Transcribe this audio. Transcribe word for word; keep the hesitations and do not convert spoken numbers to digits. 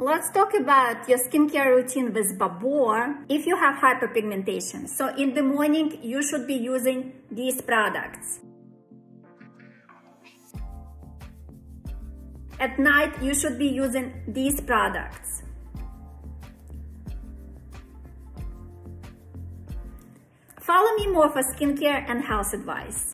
Let's talk about your skincare routine with Babor if you have hyperpigmentation. So in the morning, you should be using these products. At night, you should be using these products. Follow me more for skincare and health advice.